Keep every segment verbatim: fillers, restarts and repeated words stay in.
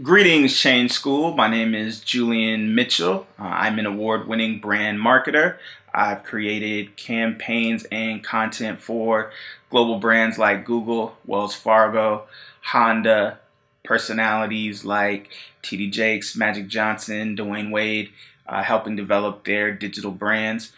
Greetings, Change School. My name is Julian Mitchell. Uh, I'm an award-winning brand marketer. I've created campaigns and content for global brands like Google, Wells Fargo, Honda, personalities like T D Jakes, Magic Johnson, Dwayne Wade, uh, helping develop their digital brands,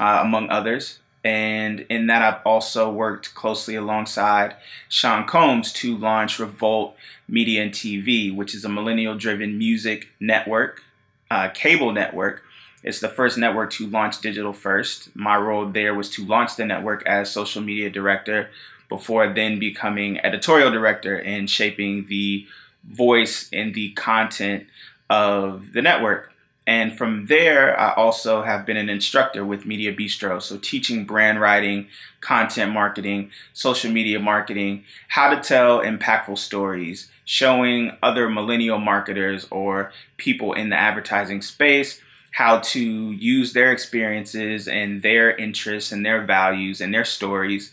uh, among others. And in that, I've also worked closely alongside Sean Combs to launch Revolt Media and T V, which is a millennial-driven music network, uh, cable network. It's the first network to launch digital first. My role there was to launch the network as social media director before then becoming editorial director and shaping the voice and the content of the network. And from there, I also have been an instructor with MediaBistro, so teaching brand writing, content marketing, social media marketing, how to tell impactful stories, showing other millennial marketers or people in the advertising space how to use their experiences and their interests and their values and their stories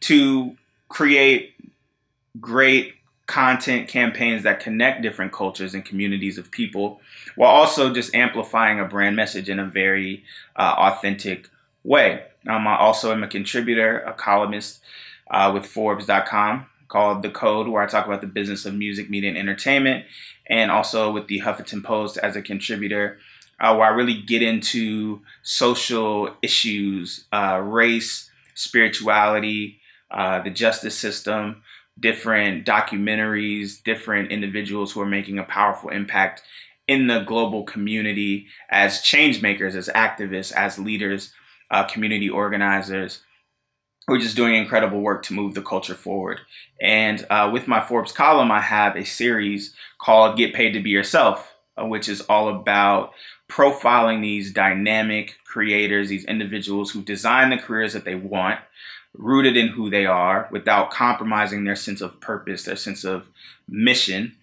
to create great content campaigns that connect different cultures and communities of people, while also just amplifying a brand message in a very uh, authentic way. Um, I also am a contributor, a columnist uh, with Forbes dot com called The Code, where I talk about the business of music, media, and entertainment, and also with the Huffington Post as a contributor, uh, where I really get into social issues, uh, race, spirituality, uh, the justice system, different documentaries, different individuals who are making a powerful impact in the global community as change makers, as activists, as leaders, uh, community organizers. We're just doing incredible work to move the culture forward. And uh, with my Forbes column, I have a series called Get Paid to Be Yourself, uh, which is all about profiling these dynamic creators, these individuals who design the careers that they want, rooted in who they are, without compromising their sense of purpose, their sense of mission.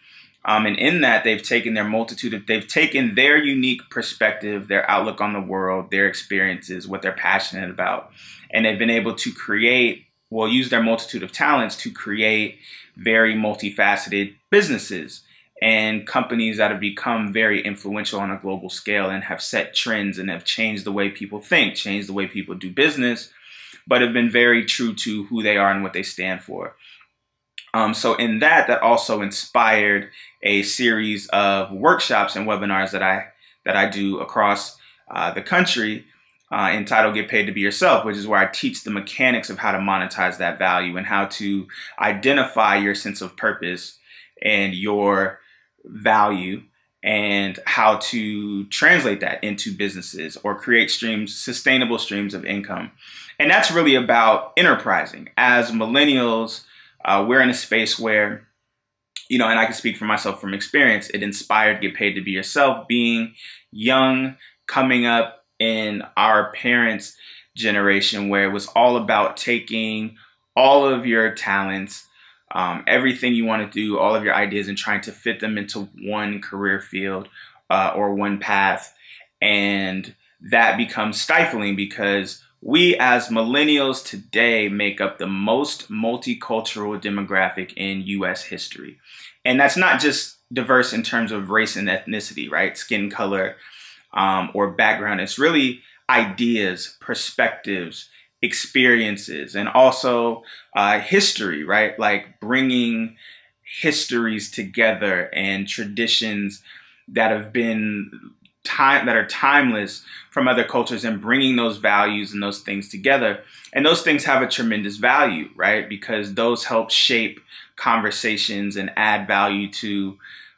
Um, and in that, they've taken their multitude of, they've taken their unique perspective, their outlook on the world, their experiences, what they're passionate about. And they've been able to create, well, use their multitude of talents to create very multifaceted businesses and companies that have become very influential on a global scale and have set trends and have changed the way people think, changed the way people do business, but have been very true to who they are and what they stand for. Um, so in that, that also inspired a series of workshops and webinars that I that I do across uh, the country uh, entitled Get Paid to Be Yourself, which is where I teach the mechanics of how to monetize that value and how to identify your sense of purpose and your value and how to translate that into businesses or create streams, sustainable streams of income. And that's really about enterprising. As millennials, uh, we're in a space where, you know, and I can speak for myself from experience, it inspired Get Paid to Be Yourself, being young, coming up in our parents' generation where it was all about taking all of your talents, Um, everything you want to do, all of your ideas, and trying to fit them into one career field uh, or one path. And that becomes stifling because we as millennials today make up the most multicultural demographic in U S history. And that's not just diverse in terms of race and ethnicity, right? Skin color um, or background. It's really ideas, perspectives, experiences, and also uh, history, right? Like bringing histories together and traditions that have been time that are timeless from other cultures and bringing those values and those things together. And those things have a tremendous value, right? Because those help shape conversations and add value to,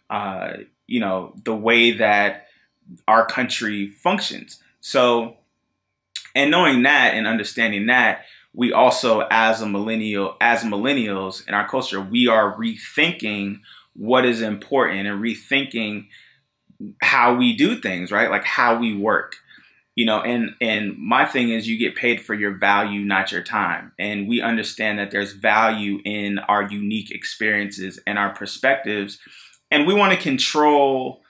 uh, you know, the way that our country functions. So, and knowing that and understanding that, we also, as a millennial, as millennials in our culture, we are rethinking what is important and rethinking how we do things, right? Like how we work, you know. And and my thing is, you get paid for your value, not your time. And we understand that there's value in our unique experiences and our perspectives, and we want to control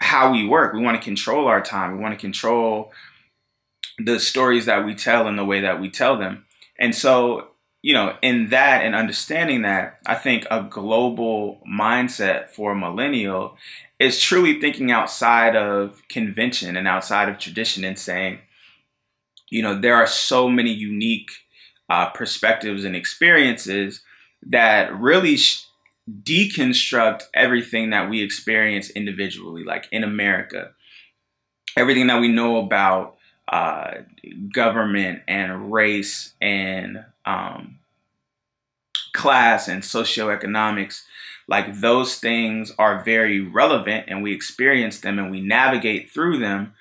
how we work. We want to control our time. We want to control the stories that we tell and the way that we tell them. And so you know, in that and understanding that, I think a global mindset for a millennial is truly thinking outside of convention and outside of tradition and saying, you know, there are so many unique uh, perspectives and experiences that really sh deconstruct everything that we experience individually, like in America, everything that we know about uh, government and race and um, class and socioeconomics. Like those things are very relevant and we experience them and we navigate through them.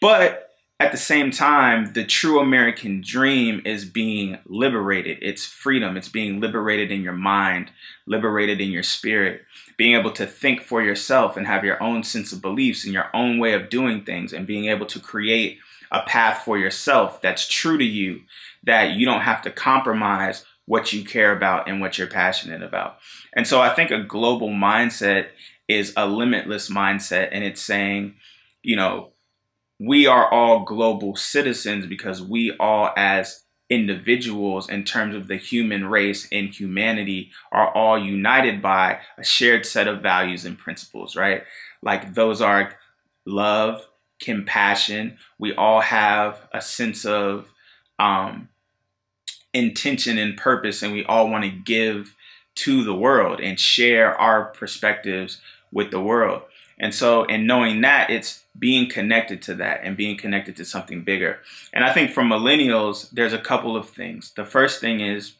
But at the same time, the true American dream is being liberated. It's freedom. It's being liberated in your mind, liberated in your spirit, being able to think for yourself and have your own sense of beliefs and your own way of doing things and being able to create a path for yourself that's true to you, that you don't have to compromise what you care about and what you're passionate about. And so I think a global mindset is a limitless mindset, and it's saying, you know, we are all global citizens because we all as individuals in terms of the human race and humanity are all united by a shared set of values and principles, right? Like those are love, compassion. We all have a sense of um, intention and purpose, and we all want to give to the world and share our perspectives with the world. And so in knowing that, it's being connected to that and being connected to something bigger. And I think for millennials, there's a couple of things. The first thing is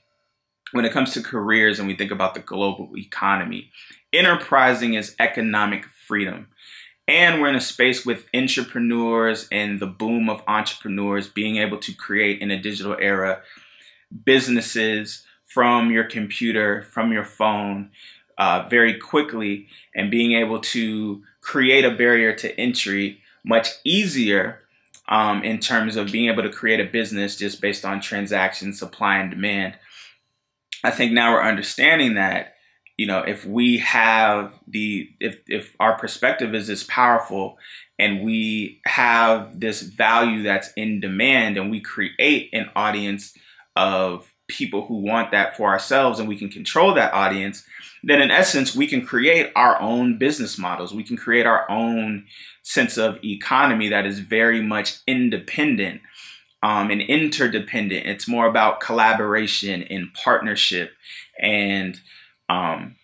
when it comes to careers and we think about the global economy, enterprising is economic freedom. And we're in a space with entrepreneurs and the boom of entrepreneurs being able to create in a digital era businesses from your computer, from your phone, Uh, very quickly, and being able to create a barrier to entry much easier um, in terms of being able to create a business just based on transactions, supply and demand. I think now we're understanding that, you know, if we have the, if, if our perspective is this powerful and we have this value that's in demand and we create an audience of people who want that for ourselves and we can control that audience, then in essence, we can create our own business models. We can create our own sense of economy that is very much independent um, and interdependent. It's more about collaboration and partnership and um,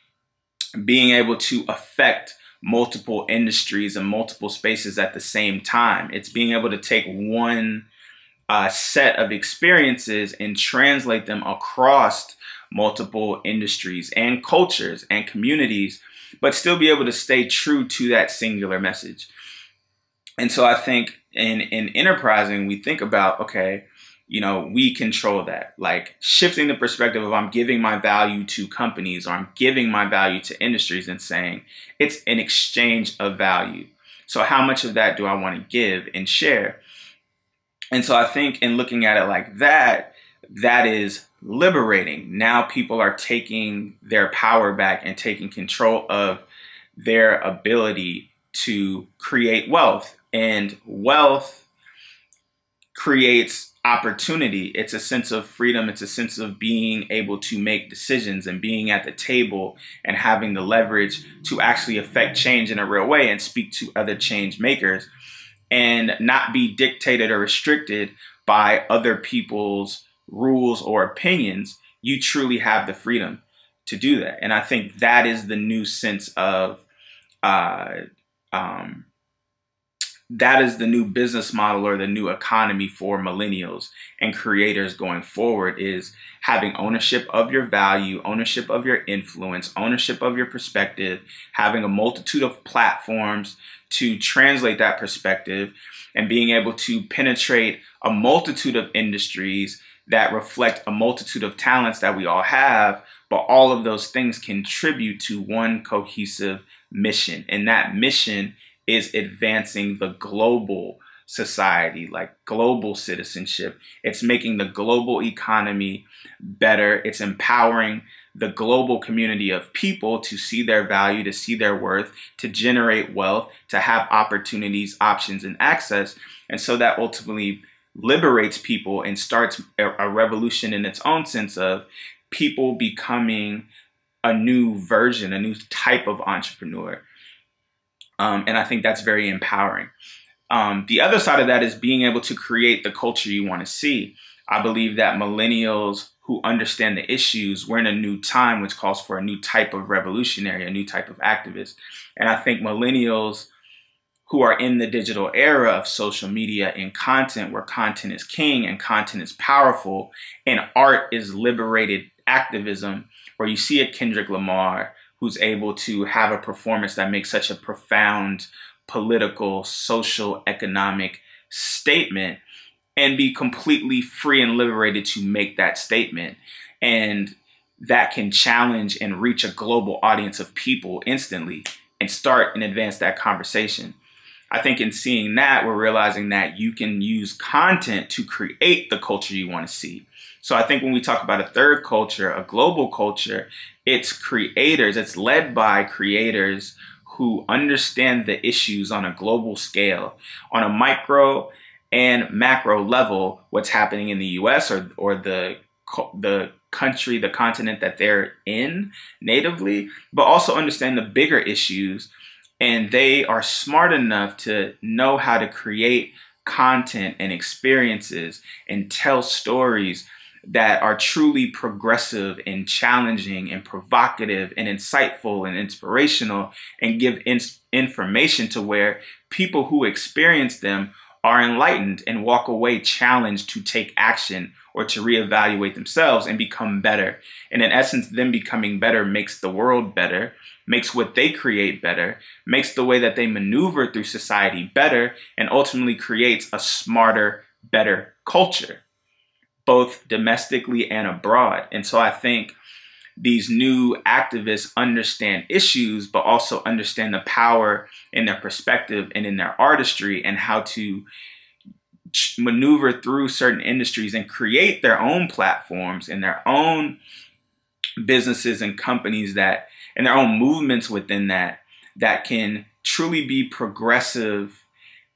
being able to affect multiple industries and multiple spaces at the same time. It's being able to take one uh, set of experiences and translate them across multiple industries and cultures and communities, but still be able to stay true to that singular message. And so I think in, in enterprising, we think about, okay, you know, we control that, like shifting the perspective of I'm giving my value to companies, or I'm giving my value to industries and saying it's an exchange of value. So how much of that do I want to give and share? And so I think in looking at it like that, that is liberating. Now people are taking their power back and taking control of their ability to create wealth. And wealth creates opportunity. It's a sense of freedom. It's a sense of being able to make decisions and being at the table and having the leverage to actually affect change in a real way and speak to other change makers and not be dictated or restricted by other people's rules or opinions. You truly have the freedom to do that. And I think that is the new sense of, uh, um, that is the new business model or the new economy for millennials and creators going forward, is having ownership of your value, ownership of your influence, ownership of your perspective, having a multitude of platforms to translate that perspective and being able to penetrate a multitude of industries that reflect a multitude of talents that we all have, but all of those things contribute to one cohesive mission. And that mission is advancing the global society, like global citizenship. It's making the global economy better. It's empowering the global community of people to see their value, to see their worth, to generate wealth, to have opportunities, options, and access. And so that ultimately liberates people and starts a, a revolution in its own sense of people becoming a new version, a new type of entrepreneur. Um, and I think that's very empowering. Um, the other side of that is being able to create the culture you want to see. I believe that millennials who understand the issues, we're in a new time which calls for a new type of revolutionary, a new type of activist. And I think millennials who are in the digital era of social media and content, where content is king and content is powerful and art is liberated activism, where you see a Kendrick Lamar who's able to have a performance that makes such a profound political, social, economic statement, and be completely free and liberated to make that statement. And that can challenge and reach a global audience of people instantly and start and advance that conversation. I think in seeing that, we're realizing that you can use content to create the culture you want to see. So I think when we talk about a third culture, a global culture, it's creators, it's led by creators who understand the issues on a global scale, on a micro and macro level, what's happening in the U S or, or the, the country, the continent that they're in natively, but also understand the bigger issues. And they are smart enough to know how to create content and experiences and tell stories that are truly progressive and challenging and provocative and insightful and inspirational, and give in information to where people who experience them are enlightened and walk away challenged to take action or to reevaluate themselves and become better. And in essence, them becoming better makes the world better, makes what they create better, makes the way that they maneuver through society better, and ultimately creates a smarter, better culture, both domestically and abroad. And so I think these new activists understand issues, but also understand the power in their perspective and in their artistry, and how to maneuver through certain industries and create their own platforms and their own businesses and companies that, and their own movements within that, that can truly be progressive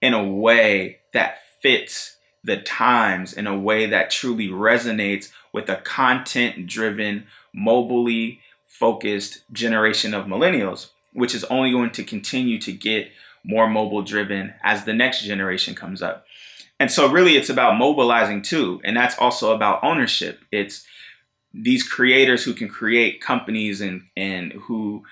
in a way that fits the times, in a way that truly resonates with a content-driven, mobily focused generation of millennials, which is only going to continue to get more mobile driven as the next generation comes up. And so really it's about mobilizing too. And that's also about ownership. It's these creators who can create companies and, and who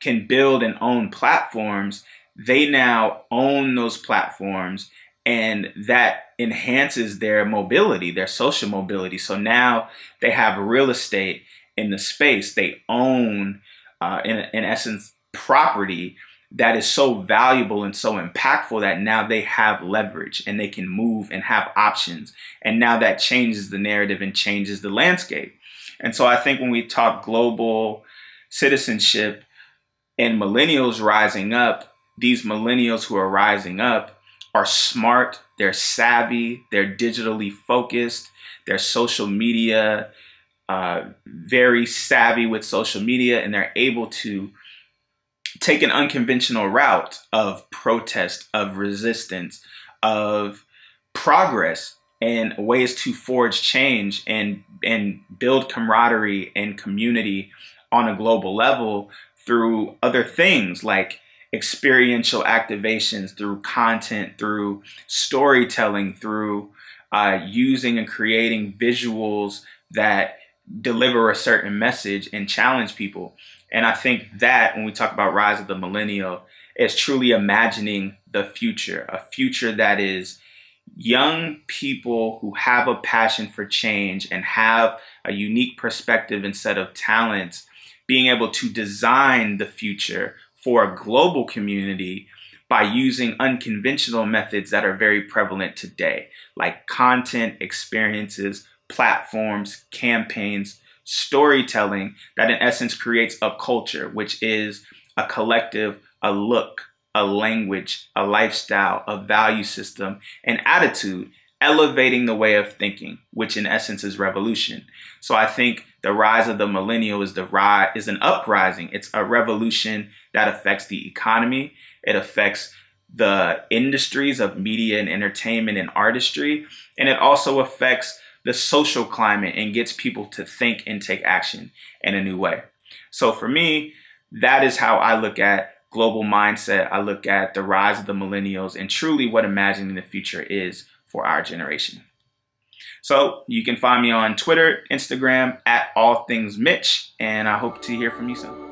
can build and own platforms. They now own those platforms, and that enhances their mobility, their social mobility. So now they have real estate in the space. They own, uh, in, in essence, property that is so valuable and so impactful that now they have leverage and they can move and have options. And now that changes the narrative and changes the landscape. And so I think when we talk global citizenship and millennials rising up, these millennials who are rising up are smart, they're savvy, they're digitally focused, they're social media Uh, very savvy with social media, and they're able to take an unconventional route of protest, of resistance, of progress, and ways to forge change and, and build camaraderie and community on a global level through other things like experiential activations, through content, through storytelling, through uh, using and creating visuals that deliver a certain message and challenge people. And I think that when we talk about rise of the millennial, it's truly imagining the future, a future that is young people who have a passion for change and have a unique perspective and set of talents, being able to design the future for a global community by using unconventional methods that are very prevalent today, like content, experiences, platforms, campaigns, storytelling, that in essence creates a culture, which is a collective, a look, a language, a lifestyle, a value system, an attitude, elevating the way of thinking, which in essence is revolution. So I think the rise of the millennial is the rise is an uprising. It's a revolution that affects the economy. It affects the industries of media and entertainment and artistry, and it also affects the social climate and gets people to think and take action in a new way. So for me, that is how I look at global mindset. I look at the rise of the millennials and truly what imagining the future is for our generation. So you can find me on Twitter, Instagram, at AllThingsMitch, and I hope to hear from you soon.